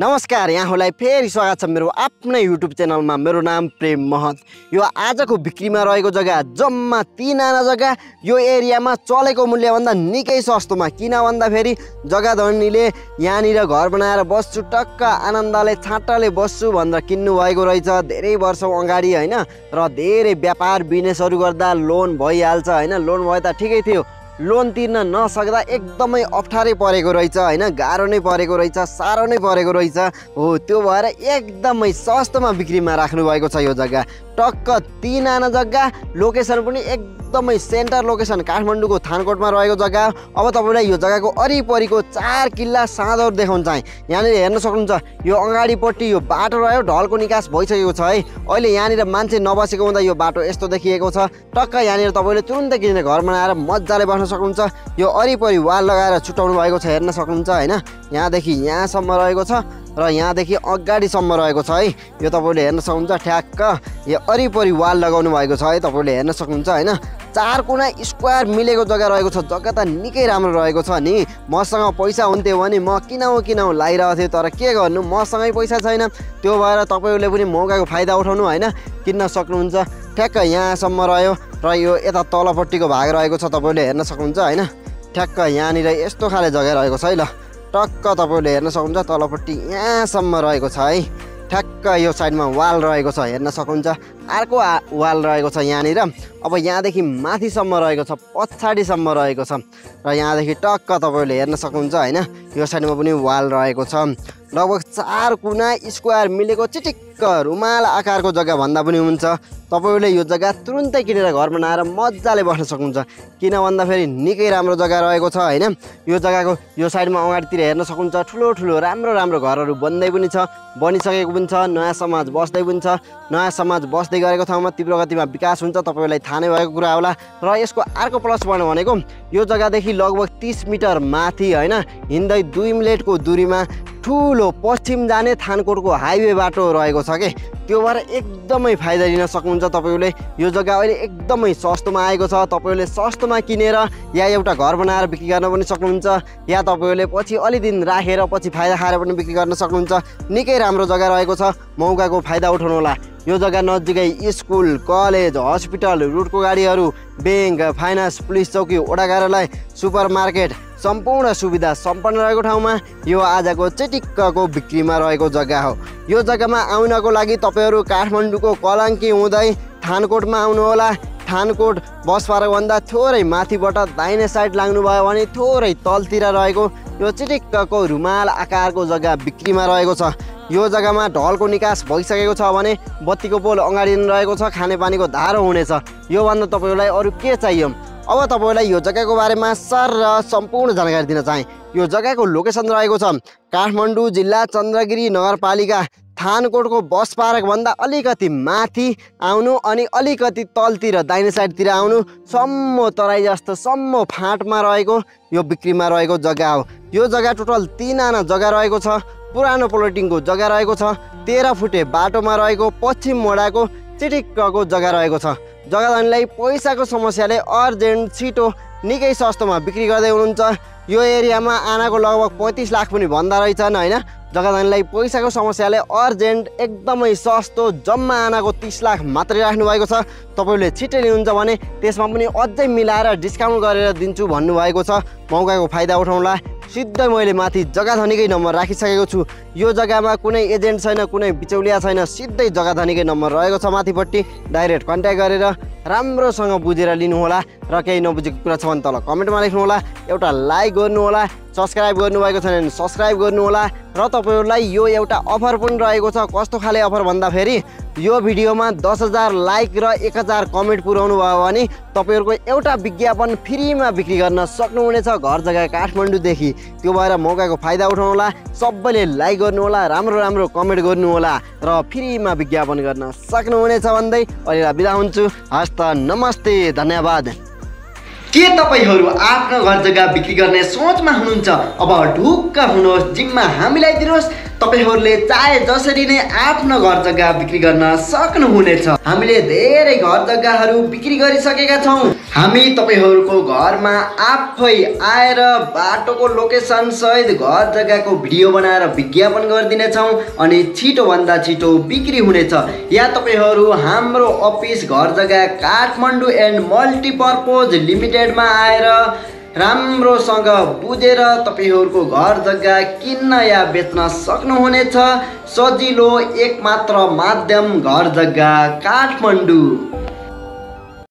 नमस्कार, यहाँलाई फेरि स्वागत छ मेरो आफ्नै युट्युब च्यानलमा। मेरो नाम प्रेम महत। यो आजको बिक्रीमा रहेको जग्गा जम्मा 3 आना जग्गा। यो एरियामा चलेको मूल्यभन्दा निकै सस्तोमा, किन भन्दाखेरि जग्गा धनीले यहाँनिर घर बनाएर बस्छु, टक्क आनन्दले छाँटले बस्छु भनेर किन्नु भएको रहेछ धेरै वर्ष अगाडि, हैन। र धेरै व्यापार बिजनेसहरू गर्दा लोन भइहाल्छ, हैन। लोन भए त ठिकै थियो, लोन तिर्न नसक्दा एकदमै अप्ठ्यारै परेको रहेछ, हैन। गाह्रो नै परेको रहेछ, साह्रो नै परेको रहेछ। हो, त्यो भएर एकदमै सस्तोमा बिक्रीमा राख्नुभएको छ यो जग्गा। टक्क 3 आना जग्गा, लोकेसन पनि एकदमै सेन्टर लोकेसन, काठमाडौँको थानकोटमा रहेको जग्गा। अब तपाईलाई यो जग्गाको वरिपरिको 4 किल्ला साँधहरू देखाउन चाहे। यहाँनिर हेर्न सक्नुहुन्छ, यो अगाडिपट्टि यो बाटो रह्यो, ढलको निकास भइसकेको छ है। अहिले यहाँनिर मान्छे नबसेको हुँदा यो बाटो यस्तो देखिएको छ। टक्क यहाँनिर तपाईँले तुरुन्तै किनेर घर बनाएर मजाले बस्न सक्नुहुन्छ। यो वरिपरि वाल लगाएर छुट्याउनु भएको छ, हेर्न सक्नुहुन्छ, हैन। यहाँदेखि यहाँसम्म रहेको छ र यहाँदेखि अगाडिसम्म रहेको छ है। यो तपाईले हेर्न सक्नुहुन्छ, ठ्याक्क यो वरिपरि वाल लगाउनु भएको छ है। तपाईले हेर्न सक्नुहुन्छ, हैन। 4 कुना स्क्वायर मिलेको जग्गा रहेको छ। जग्गा त निकै राम्रो रहेको छ नि। मसँग पैसा हुन्थ्यो भने म किनाउ लागिरहेको थिएँ, तर के गर्नु, मसँगै पैसा छैन। त्यो भएर तपाईले पनि मौकाको फाइदा उठाउनु, हैन। किन्न सक्नुहुन्छ, ठ्याक्क यहाँसम्म रह्यो र यो यता तलपट्टिको भाग रहेको छ। तपाईले हेर्न सक्नुहुन्छ, हैन। ठ्याक्क यहाँनिर यस्तो खाले जग्गा रहेको छ है। ल, टक्क तपाईले हेर्न सक्नुहुन्छ, तलपट्टि यहाँसम्म रहेको छ है। ठ्याक्क यो साइडमा वाल रहेको छ, हेर्न सक्नुहुन्छ। अर्को वाल रहेको छ यहाँनिर। अब यहाँदेखि माथिसम्म रहेको छ, पछाडिसम्म रहेको छ। र यहाँदेखि टक्क तपाईले हेर्न सक्नुहुन्छ, हैन। यो साइडमा पनि वाल रहेको छ। लगभग 4 कुना स्क्वायर मिलेको चिटिक्क रुमाल आकारको जग्गा भन्दा पनि हुन्छ। तपाईले यो जग्गा तुरुन्तै किनेर घर बनाएर मजाले बस्न सक्नुहुन्छ, किन भन्दाखेरि निकै राम्रो जग्गा रहेको छ, हैन। यो जग्गाको यो साइडमा अगाडितिर हेर्न सक्नुहुन्छ, ठुलो ठुलो राम्रो राम्रो घरहरू बन्दै पनि छ, बनिसकेको पनि छ। नयाँ समाज बस्दै पनि छ। नयाँ समाज बस्दै गरेको ठाउँमा तीव्र गतिमा विकास हुन्छ, तपाईलाई थाहा नै भएको कुरा होला। र यसको अर्को प्लस पोइन्ट भनेको यो जग्गादेखि लगभग 30 मिटर माथि, हैन, हिँड्दै 2 मिनेटको दूरीमा ठुलो पश्चिम जाने थानकोटको हाइवे बाटो रहेको छ के। त्यो भएर एकदमै फाइदा लिन सक्नुहुन्छ तपाईँले। यो जग्गा अहिले एकदमै सस्तोमा आएको छ। तपाईँले सस्तोमा किनेर या एउटा घर बनाएर बिक्री गर्न पनि सक्नुहुन्छ, या तपाईँले पछि अलि दिन राखेर पछि फाइदा खाएर पनि बिक्री गर्न सक्नुहुन्छ। निकै राम्रो जग्गा रहेको छ, मौकाको फाइदा उठाउनुहोला। यो जग्गा नजिकै स्कुल, कलेज, हस्पिटल, रुटको गाडीहरू, ब्याङ्क, फाइनान्स, पुलिस चौकी, वडा कार्यालय, सुपरमार्केट, सम्पूर्ण सुविधा सम्पन्न रहेको ठाउँमा यो आजको चिटिक्कको बिक्रीमा रहेको जग्गा हो। यो जग्गामा आउनको लागि तपाईँहरू काठमाडौँको कलङ्की हुँदै थानकोटमा आउनुहोला। थानकोट बस पार्कभन्दा थोरै माथिबाट दाहिने साइड लाग्नुभयो भने थोरै तलतिर रहेको यो चिटिक्कको रुमाल आकारको जग्गा बिक्रीमा रहेको छ। यो जग्गामा ढलको निकास भइसकेको छ भने बत्तीको पोल अगाडि रहेको छ, खानेपानीको धारो हुनेछ। योभन्दा तपाईँलाई अरू के चाहियो? अब तपाईँलाई यो जग्गाको बारेमा सर र सम्पूर्ण जानकारी दिन चाहे। यो जग्गाको लोकेसन रहेको छ काठमाडौँ जिल्ला, चन्द्रगिरी नगरपालिका। थानकोटको बस पार्कभन्दा अलिकति माथि आउनु अनि अलिकति तलतिर दाहिने साइडतिर आउनु, सम्म तराई जस्तो सम्म फाँटमा रहेको यो बिक्रीमा रहेको जग्गा हो। यो जग्गा टोटल 3 आना जग्गा रहेको छ। पुरानो प्लटिङको जग्गा रहेको छ। 13 फुटे बाटोमा रहेको पश्चिम मोडाको चिटिक्कको जग्गा रहेको छ। जग्गा धनीलाई पैसाको समस्याले अर्जेन्ट छिटो निकै सस्तोमा बिक्री गर्दै हुनुहुन्छ। यो एरियामा आनाको लगभग 35 लाख पनि भन्दा रहेछन्, हैन। जग्गा धनीलाई पैसाको समस्याले अर्जेन्ट एकदमै सस्तो जम्मा आनाको 30 लाख मात्रै राख्नुभएको छ। तपाईँले छिट्टै लिनुहुन्छ भने त्यसमा पनि अझै मिलाएर डिस्काउन्ट गरेर दिन्छु भन्नुभएको छ। मौकाको फाइदा उठाउनुहोला। सिधै मैले माथि जग्गा धनीकै नम्बर राखिसकेको छु। यो जग्गामा कुनै एजेन्ट छैन, कुनै बिचौलिया छैन, सिधै जग्गा धनीकै नम्बर रहेको छ माथिपट्टि। डाइरेक्ट कन्ट्याक्ट गरेर राम्रोसँग बुझेर लिनुहोला। र केही नबुझेको कुरा छ भने तल कमेन्टमा लेख्नुहोला, एउटा लाइक गर्नुहोला। सब्सक्राइब गर्नुभएको छैन भने सब्सक्राइब गर्नुहोला। र तपाईँहरूलाई यो एउटा अफर पनि रहेको छ। कस्तो खाले अफर भन्दाखेरि यो भिडियोमा 10,000 लाइक र 1,000 कमेन्ट पुर्याउनु भयो भने तपाईँहरूको एउटा विज्ञापन फ्रीमा बिक्री गर्न सक्नुहुनेछ घर जग्गा काठमाडौँदेखि। त्यो भएर मौकाको फाइदा उठाउनुहोला। सबैले लाइक गर्नुहोला, राम्रो राम्रो कमेन्ट गर्नुहोला र फ्रीमा विज्ञापन गर्न सक्नुहुनेछ भन्दै अहिले बिदा हुन्छु। हस्त, नमस्ते, धन्यवाद। के तपाईहरू आफ्नो घर जग्गा बिक्री गर्ने सोचमा हुनुहुन्छ? अब ढुक्क हुनुहोस्, जिम्मा हामीलाई दिनुहोस्। तपाईहरुले चाहे जसरी नै आफ्नो घर जग्गा बिक्री गर्न सक्नुहुनेछ। हामीले धेरै घर जग्गाहरू बिक्री गरिसकेका छौं। हामी तपाईहरुको घरमा आफै आएर बाटोको लोकेसन सहित घर जग्गाको भिडियो बनाएर विज्ञापन गर्दिनेछौं अनि छिटो भन्दा छिटो बिक्री हुनेछ। या तपाईहरु हाम्रो अफिस घर जग्गा काठमाडौँ एन्ड मल्टिपर्पज लिमिटेडमा आएर राम्रोसँग बुझेर तपाईहरुको घर जग्गा किन्न या बेच्न सक्नुहुनेछ। सजिलो एकमात्र माध्यम घर जग्गा काठमाडौँ।